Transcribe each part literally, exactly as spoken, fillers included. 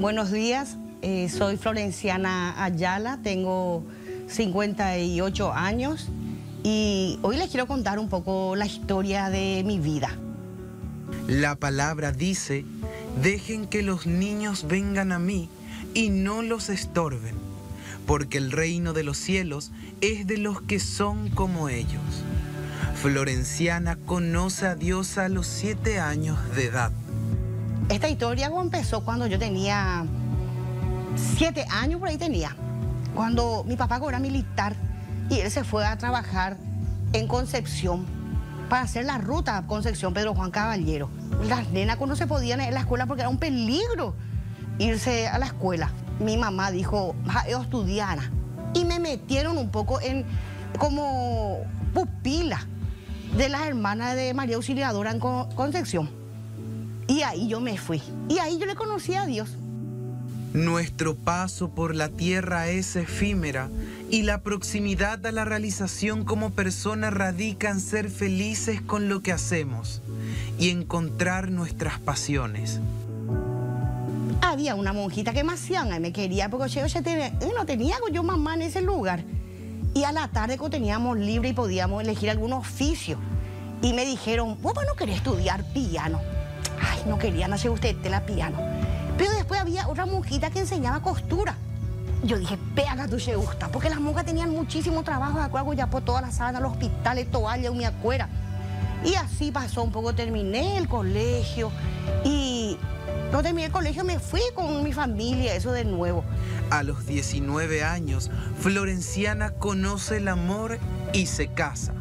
Buenos días, eh, soy Florenciana Ayala, tengo cincuenta y ocho años y hoy les quiero contar un poco la historia de mi vida. La palabra dice, dejen que los niños vengan a mí y no los estorben, porque el reino de los cielos es de los que son como ellos. Florenciana conoce a Dios a los siete años de edad. Esta historia empezó cuando yo tenía siete años, por ahí tenía, cuando mi papá era militar y él se fue a trabajar en Concepción para hacer la ruta a Concepción Pedro Juan Caballero. Las nenas no se podían ir a la escuela porque era un peligro irse a la escuela. Mi mamá dijo, yo estudiara, y me metieron un poco en como pupila de las hermanas de María Auxiliadora en Concepción. Y ahí yo me fui, y ahí yo le conocí a Dios. Nuestro paso por la tierra es efímera y la proximidad a la realización como persona radica en ser felices con lo que hacemos y encontrar nuestras pasiones. Había una monjita que me hacían y me quería porque yo, yo te, no tenía yo mamá en ese lugar. Y a la tarde cuando teníamos libre y podíamos elegir algún oficio, y me dijeron, vos no querés estudiar piano. Ay, no quería, no sé usted, te la piano. Pero después había otra monjita que enseñaba costura. Yo dije, pega tu se gusta, porque las monjas tenían muchísimo trabajo, de acuerdo, ya por todas las sábanas, los hospitales, toallas, una cuera. Y así pasó un poco, terminé el colegio y no terminé el colegio, me fui con mi familia, eso de nuevo. A los diecinueve años, Florenciana conoce el amor y se casa.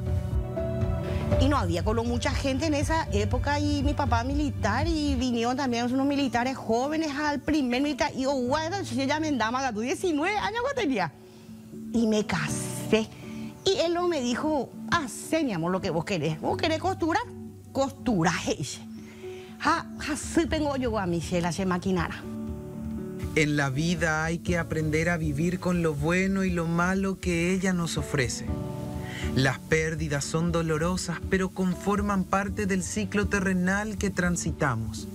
Y no había como mucha gente en esa época, y mi papá militar, y vinieron también unos militares jóvenes al primer militar. Y yo, bueno, yo ya me andaba, tú diecinueve años que tenía. Y me casé. Y él me dijo, hacé, mi amor, lo que vos querés. ¿Vos querés costurar? Costura, ella. Así tengo yo a mi chela, se maquinara. En la vida hay que aprender a vivir con lo bueno y lo malo que ella nos ofrece. Las pérdidas son dolorosas, pero conforman parte del ciclo terrenal que transitamos.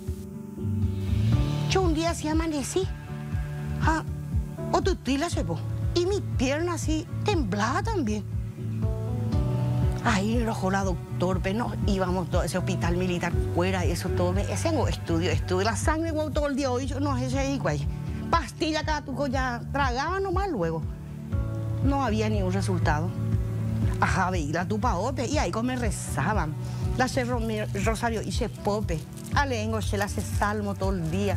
Yo un día así amanecí, ah, o tutila se po, y mi pierna así temblaba también. Ahí enojó la doctor, pero nos íbamos todo ese hospital militar fuera, y eso todo, me, ese estudio, estudio, la sangre wow, todo el día hoy, yo no sé igual. Pastilla cada tuco ya tragaba nomás luego. No había ningún resultado. Ajá, veí la tupaope, y ahí como me rezaban. La se rosario y se pope. Alengo, se la se salmo todo el día.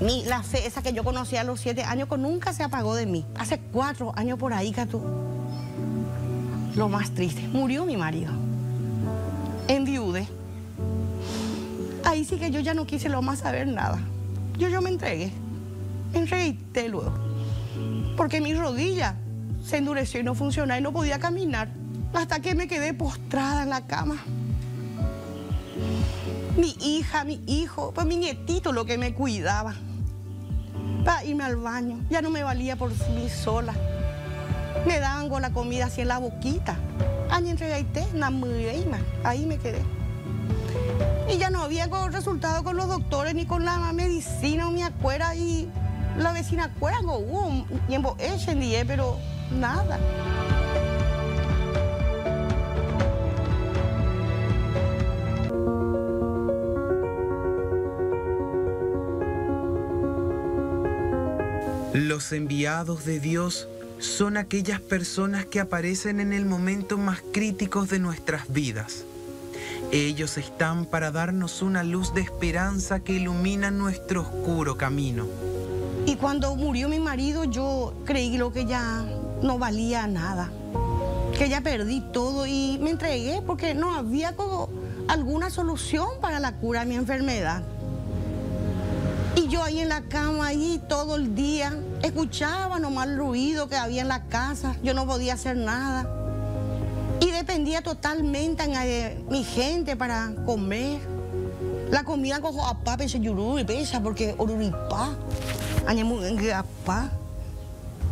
Mi, la fe esa que yo conocía a los siete años, que nunca se apagó de mí. Hace cuatro años por ahí, Catu. Lo más triste, murió mi marido. Enviudé. Ahí sí que yo ya no quise lo más saber nada. Yo, yo me entregué. Me entregué luego. Porque mi rodilla se endureció y no funcionaba y no podía caminar, hasta que me quedé postrada en la cama. Mi hija, mi hijo, pues mi nietito lo que me cuidaba. Para irme al baño, ya no me valía por mí sola. Me daban con la comida así en la boquita. Ahí me quedé. Y ya no había resultado con los doctores ni con la medicina o mi acuera, y la vecina acuera, hubo tiempo echen, pero nada. Los enviados de Dios son aquellas personas que aparecen en el momento más crítico de nuestras vidas. Ellos están para darnos una luz de esperanza que ilumina nuestro oscuro camino. Y cuando murió mi marido, yo creí lo que ya no valía nada, que ya perdí todo y me entregué porque no había como alguna solución para la cura de mi enfermedad. Y yo ahí en la cama, ahí todo el día, escuchaba nomás el ruido que había en la casa, yo no podía hacer nada. Y dependía totalmente de mi gente para comer. La comida cojo a papá, pensé yurú y pesa porque oruripá, añemungapá.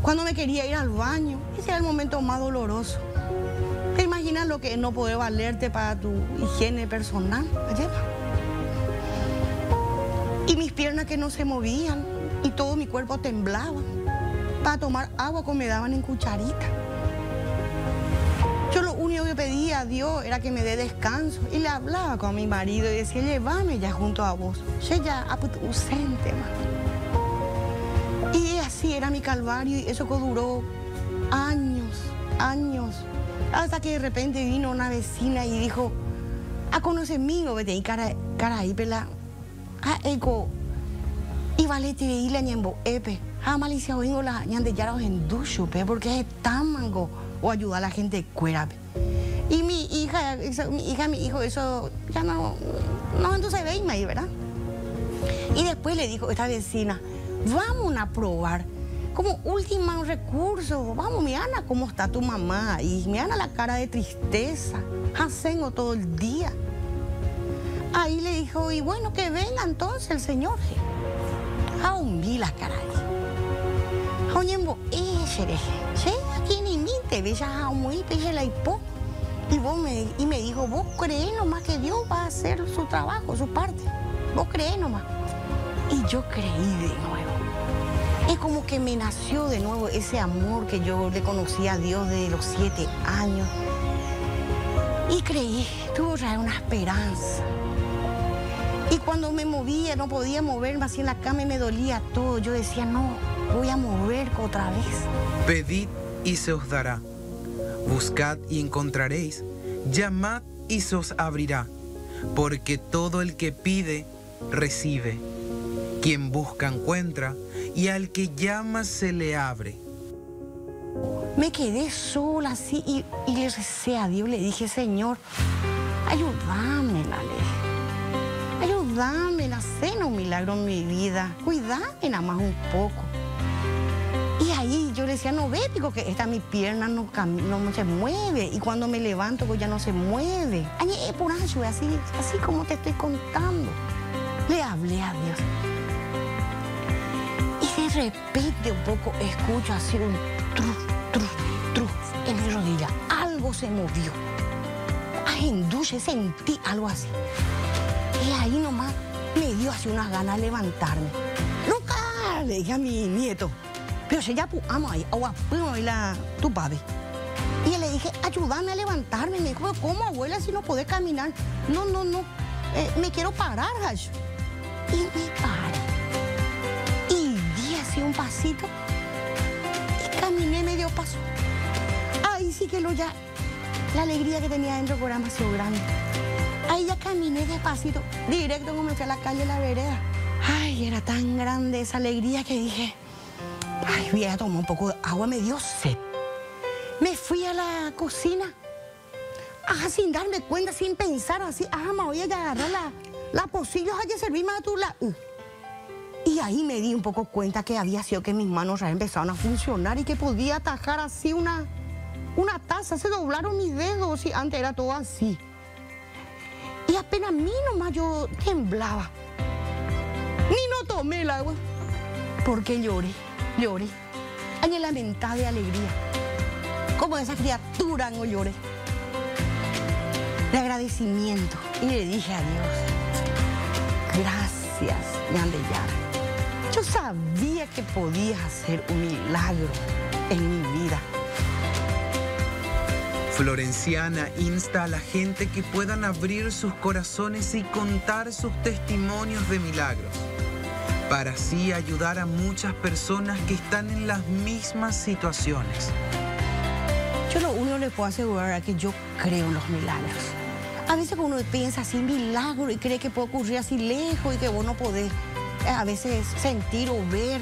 Cuando me quería ir al baño, ese era el momento más doloroso. ¿Te imaginas lo que es no poder valerte para tu higiene personal? Y mis piernas que no se movían, y todo mi cuerpo temblaba. Para tomar agua como me daban en cucharita. Yo lo único que pedía a Dios era que me dé descanso y le hablaba con mi marido y decía, llévame ya junto a vos. Yo ya ausente, man. Y así era mi calvario y eso duró años, años, hasta que de repente vino una vecina y dijo, a conocer mío, vete y cara ahí, pela, a eco, y valete de isla ñembo, epe. Ah, malicia oingo la ñande yaros en ducho, porque es tan mango o ayuda a la gente cuera. Y mi hija, eso, mi hija, mi hijo, eso ya no, no, entonces veíme ahí, ¿verdad? Y después le dijo esta vecina, vamos a probar, como último recurso, vamos, mirana cómo está tu mamá, y mirana la cara de tristeza, hacengo todo el día. Ahí le dijo, y bueno, que venga entonces el señor. Aún vi las caras. Oñembo, ese, ¿sí? Aquí ni minte, bellas a muy la hipó. Y vos me y me dijo, vos crees nomás que Dios va a hacer su trabajo, su parte. Vos crees nomás. Y yo creí de nuevo. Es como que me nació de nuevo ese amor que yo le conocí a Dios desde los siete años. Y creí, tuve una esperanza. Y cuando me movía, no podía moverme así en la cama y me dolía todo. Yo decía, no. Voy a mover otra vez. Pedid y se os dará. Buscad y encontraréis. Llamad y se os abrirá. Porque todo el que pide, recibe. Quien busca, encuentra. Y al que llama, se le abre. Me quedé sola así y, y le recé a Dios. Le dije, Señor, ayúdame, la ley. Ayúdame, hacé un milagro en mi vida. Cuídame nada más un poco. Y ahí yo le decía, no ve, digo que esta mi pierna no, no se mueve. Y cuando me levanto, pues ya no se mueve. Añe, por ancho, así, así como te estoy contando. Le hablé a Dios. Y de repente un poco escucho así un truf, truf, truf en mi rodilla. Algo se movió. Ay, induce, sentí algo así. Y ahí nomás me dio así unas ganas de levantarme. ¡Luca! Le dije a mi nieto. Pero se ya amo ahí, agua, la tu padre. Y le dije, ayúdame a levantarme. Me dijo, ¿cómo, abuela, si no podés caminar? No, no, no, eh, me quiero parar, gallo. Y me paré. Y di así un pasito. Y caminé medio paso. Ahí sí que lo ya, la alegría que tenía dentro era demasiado grande. Ahí ya caminé despacito, directo como fui a la calle, la vereda. Ay, era tan grande esa alegría que dije... Ay, voy a tomar un poco de agua, me dio sed. Me fui a la cocina, ajá, sin darme cuenta, sin pensar, así, ajá, me voy a agarrar la, la pocillo, ajá, que serví más a tu lado. Y ahí me di un poco cuenta que había sido que mis manos ya empezaron a funcionar y que podía atajar así una, una taza, se doblaron mis dedos, y antes era todo así. Y apenas a mí nomás yo temblaba. Ni no tomé el agua, porque lloré. Lloré, añe lamentada de alegría, como esa criatura no lloré, de agradecimiento, y le dije a Dios, gracias, Yandeyara, yo sabía que podías hacer un milagro en mi vida. Florenciana insta a la gente que puedan abrir sus corazones y contar sus testimonios de milagros, para así ayudar a muchas personas que están en las mismas situaciones. Yo lo único que les puedo asegurar es que yo creo en los milagros. A veces uno piensa así, milagro, y cree que puede ocurrir así lejos y que vos no podés a veces sentir o ver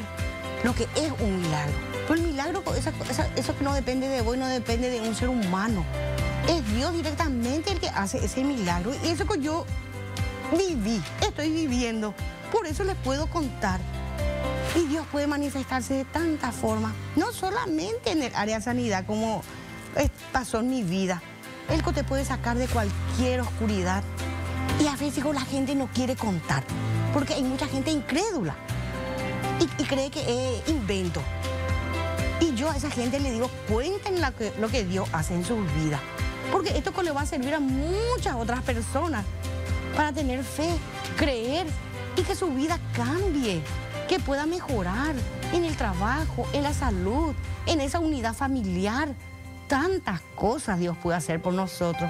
lo que es un milagro. Pero el milagro, eso, eso que no depende de vos, no depende de un ser humano. Es Dios directamente el que hace ese milagro. Y eso que yo viví, estoy viviendo. Por eso les puedo contar. Y Dios puede manifestarse de tantas formas, no solamente en el área de sanidad, como pasó en mi vida. Él te puede sacar de cualquier oscuridad. Y a veces la gente no quiere contar, porque hay mucha gente incrédula y, y cree que es invento. Y yo a esa gente le digo, cuenten la que, lo que Dios hace en sus vidas, porque esto le va a servir a muchas otras personas para tener fe, creer, y que su vida cambie, que que pueda mejorar en el trabajo, en la salud, en esa unidad familiar. Tantas cosas Dios puede hacer por nosotros.